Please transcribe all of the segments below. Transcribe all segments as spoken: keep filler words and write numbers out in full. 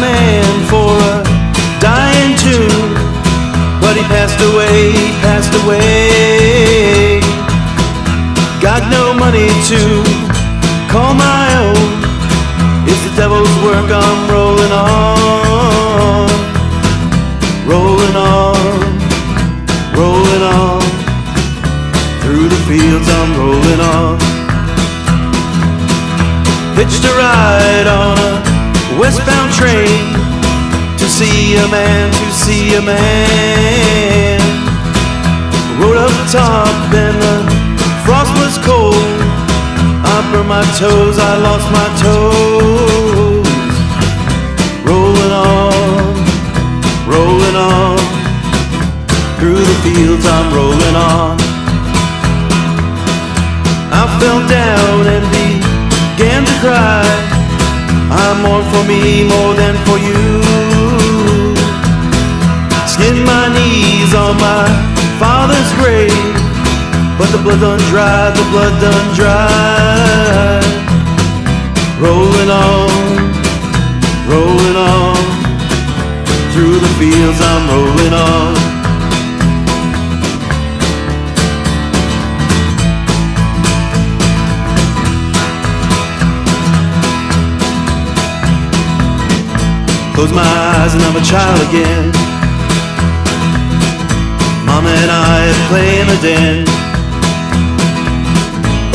man for a dying too, but he passed away, passed away. Got no money to call my own. It's the devil's work, I'm rolling on, rolling on, rolling on. Through the fields I'm rolling on. Hitched a ride on a westbound train to see a man, to see a man. Rode up top and the frost was cold. I burned my toes, I lost my toes. Rolling on, rolling on. Through the fields I'm rolling on. I fell down and began to cry. I'm more for me, more than for you. Skinned my knees on my father's grave, but the blood done dried, the blood done dried. Rolling on, rolling on. Through the fields I'm rolling on. Close my eyes and I'm a child again. Mama and I play in the den,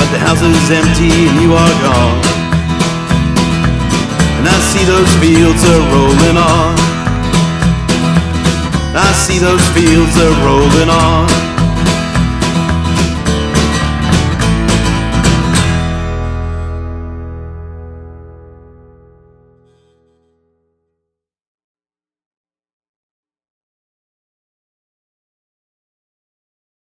but the house is empty and you are gone. And I see those fields are rolling on. I see those fields are rolling on.